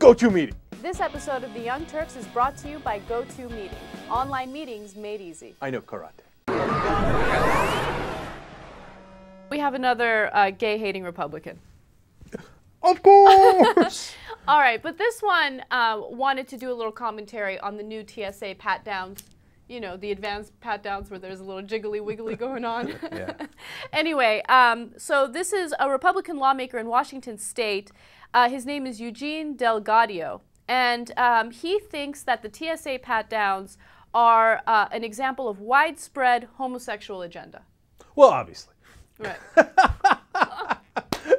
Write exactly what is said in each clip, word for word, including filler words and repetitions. GoToMeeting. This episode of The Young Turks is brought to you by GoToMeeting. Online meetings made easy. I know karate. We have another uh, gay-hating Republican. Of course! All right, but this one uh, wanted to do a little commentary on the new T S A pat-downs. You know, the advanced pat-downs where there's a little jiggly-wiggly going on. Anyway, um, so this is a Republican lawmaker in Washington State. Uh, his name is Eugene Delgaudio, and um, he thinks that the T S A pat-downs are uh, an example of widespread homosexual agenda. Well, obviously. Right.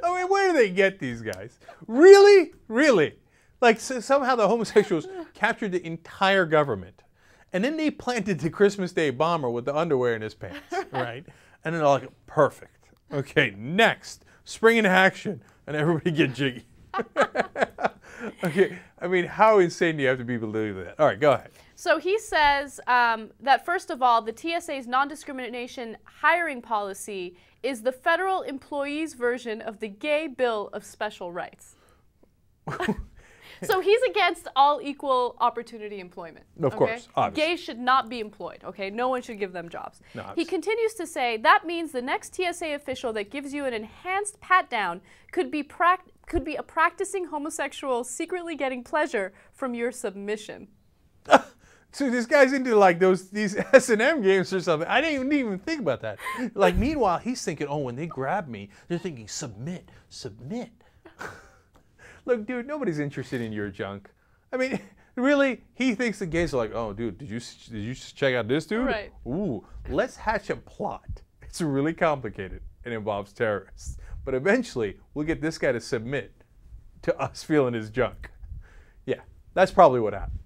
I mean, where do they get these guys? Really? Really? Like, so somehow the homosexuals captured the entire government. And then they planted the Christmas Day bomber with the underwear in his pants, right? And then they're like, perfect. Okay, next. Spring into action. And everybody get jiggy. Okay, I mean, how insane do you have to be to believe that? All right, go ahead. So he says um, that, first of all, the T S A's non-discrimination hiring policy is the federal employees' version of the gay bill of special rights. So he's against all equal opportunity employment. Of course, obviously. Gays should not be employed, okay? No one should give them jobs. No, he continues to say, that means the next T S A official that gives you an enhanced pat-down could be prac could be a practicing homosexual secretly getting pleasure from your submission. So this guy's into like those these S and M games or something. I didn't even, didn't even think about that. Like, meanwhile, he's thinking, oh, when they grab me, they're thinking, submit, submit. Look, dude, nobody's interested in your junk. I mean, really, he thinks the gays are like, oh, dude, did you did you check out this dude? Right. Ooh, let's hatch a plot. It's really complicated and involves terrorists. But eventually, we'll get this guy to submit to us feeling his junk. Yeah, that's probably what happened.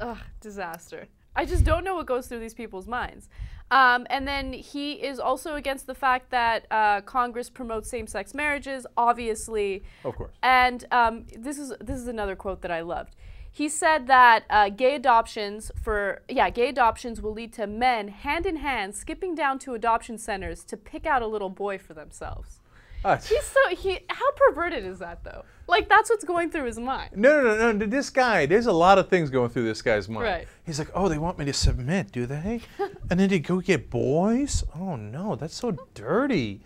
Ugh, disaster. I just don't know what goes through these people's minds. Um, and then he is also against the fact that uh, Congress promotes same-sex marriages, obviously. Of course. And um, this is this is another quote that I loved. He said that uh, gay adoptions for yeah, gay adoptions will lead to men hand in hand skipping down to adoption centers to pick out a little boy for themselves. Uh, He's so he. How perverted is that though? Like, that's what's going through his mind. No, no, no, no. This guy. There's a lot of things going through this guy's mind. Right. He's like, oh, they want me to submit, do they? And then they go get boys. Oh no, that's so dirty.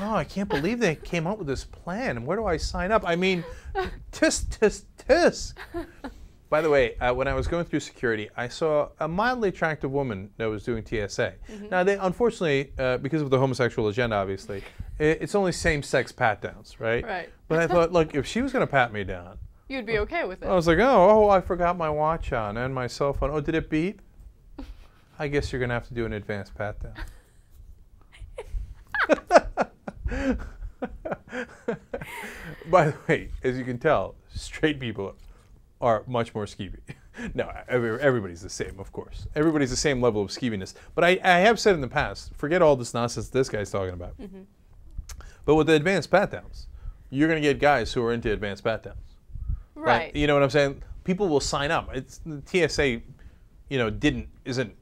Oh, I can't believe they came up with this plan. And where do I sign up? I mean, tisk, tisk, tisk. By the way, uh, when I was going through security, I saw a mildly attractive woman that was doing T S A. Mm-hmm. Now, they unfortunately, uh, because of the homosexual agenda, obviously, it, it's only same-sex pat-downs, right? Right. But I thought, look, if she was going to pat me down, you'd be okay with it. I was like, oh, oh, I forgot my watch on and my cell phone. Oh, did it beep? I guess you're going to have to do an advanced pat-down. By the way, as you can tell, straight people are... are much more skeevy. No, everybody's the same, of course. Everybody's the same level of skeeviness. But I, I have said in the past, forget all this nonsense this guy's talking about. Mm-hmm. But with the advanced pat-downs, you're going to get guys who are into advanced pat-downs. Right. Like, you know what I'm saying? People will sign up. It's, the T S A, you know, didn't isn't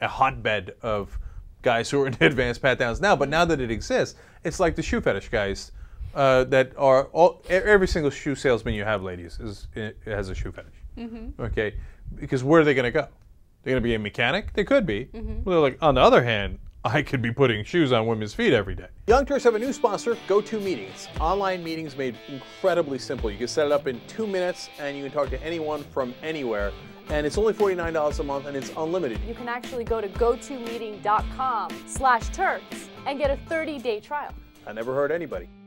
a hotbed of guys who are into advanced pat-downs now. But now that it exists, it's like the shoe fetish guys. Uh, that are all every single shoe salesman you have, ladies, is it has a shoe fetish. Mm-hmm. Okay, because where are they going to go? They're going to be a mechanic. They could be. Mm-hmm. Well, they're like, on the other hand, I could be putting shoes on women's feet every day. Young Turks have a new sponsor, GoToMeetings. Online meetings made incredibly simple. You can set it up in two minutes, and you can talk to anyone from anywhere. And it's only forty-nine dollars a month, and it's unlimited. You can actually go to GoToMeeting dot com slash Turks and get a thirty-day trial. I never heard anybody.